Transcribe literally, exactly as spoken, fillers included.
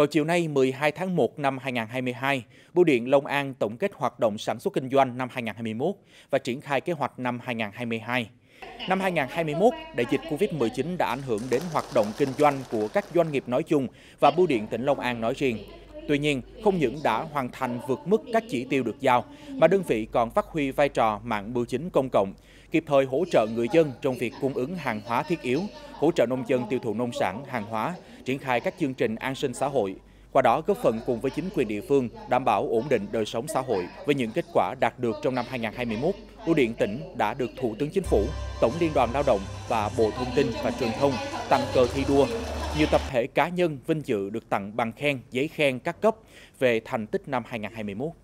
Vào chiều nay mười hai tháng một năm hai nghìn không trăm hai mươi hai, Bưu điện Long An tổng kết hoạt động sản xuất kinh doanh năm hai nghìn không trăm hai mươi mốt và triển khai kế hoạch năm hai nghìn không trăm hai mươi hai. Năm hai nghìn không trăm hai mươi mốt, đại dịch Covid mười chín đã ảnh hưởng đến hoạt động kinh doanh của các doanh nghiệp nói chung và Bưu điện tỉnh Long An nói riêng. Tuy nhiên, không những đã hoàn thành vượt mức các chỉ tiêu được giao, mà đơn vị còn phát huy vai trò mạng bưu chính công cộng, kịp thời hỗ trợ người dân trong việc cung ứng hàng hóa thiết yếu, hỗ trợ nông dân tiêu thụ nông sản, hàng hóa, triển khai các chương trình an sinh xã hội. Qua đó góp phần cùng với chính quyền địa phương đảm bảo ổn định đời sống xã hội. Với những kết quả đạt được trong năm hai nghìn không trăm hai mươi mốt, Bưu điện tỉnh đã được Thủ tướng Chính phủ, Tổng Liên đoàn Lao động và Bộ Thông tin và Truyền thông tặng cờ thi đua. Nhiều tập thể cá nhân vinh dự được tặng bằng khen, giấy khen các cấp về thành tích năm hai nghìn không trăm hai mươi mốt.